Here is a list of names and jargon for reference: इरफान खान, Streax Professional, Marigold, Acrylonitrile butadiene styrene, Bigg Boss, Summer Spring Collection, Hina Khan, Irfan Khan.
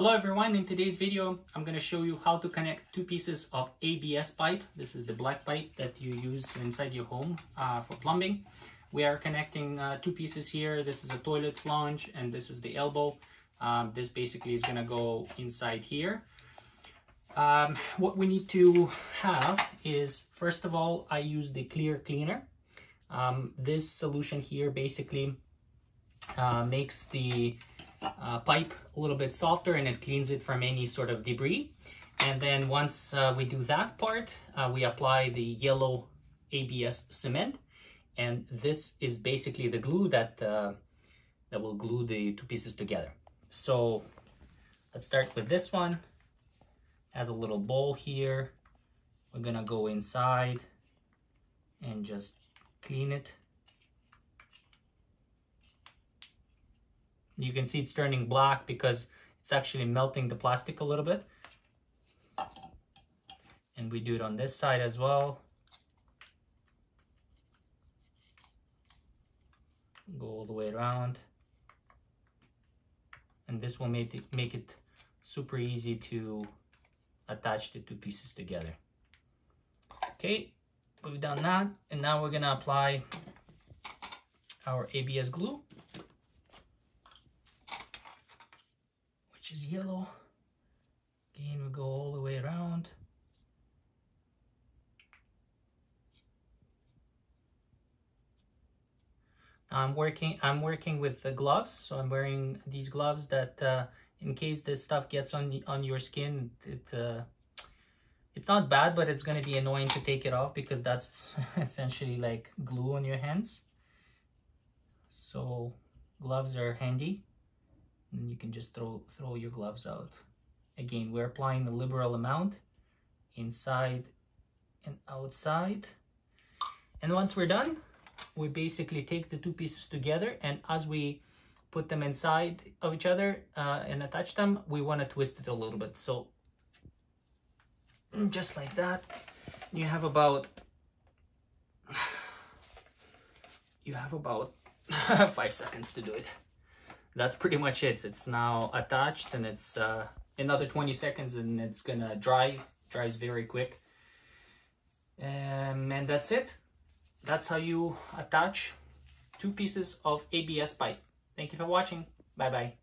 Hello everyone, in today's video I'm going to show you how to connect two pieces of ABS pipe. This is the black pipe that you use inside your home for plumbing. We are connecting two pieces here. This is a toilet flange and this is the elbow. This basically is going to go inside here. What we need to have is, first of all, I use the clear cleaner. This solution here basically makes the pipe a little bit softer and it cleans it from any sort of debris. And then once we do that part, we apply the yellow ABS cement, and this is basically the glue that that will glue the two pieces together. So let's start with this one. As a little bowl here, we're gonna go inside and just clean it. You can see it's turning black because it's actually melting the plastic a little bit. And we do it on this side as well. Go all the way around. And this will make it super easy to attach the two pieces together. Okay, we've done that. And now we're gonna apply our ABS glue, is yellow. Again, we go all the way around. I'm working with the gloves, so I'm wearing these gloves that in case this stuff gets on your skin, it's not bad, but it's going to be annoying to take it off because that's essentially like glue on your hands. So gloves are handy. And you can just throw your gloves out. Again, we're applying a liberal amount inside and outside. And once we're done, we basically take the two pieces together, and as we put them inside of each other and attach them, we want to twist it a little bit. So just like that, you have about 5 seconds to do it. That's pretty much it. It's now attached, and it's another 20 seconds and it's gonna dry. Dries very quick. And that's it. That's how you attach two pieces of ABS pipe. Thank you for watching. Bye bye.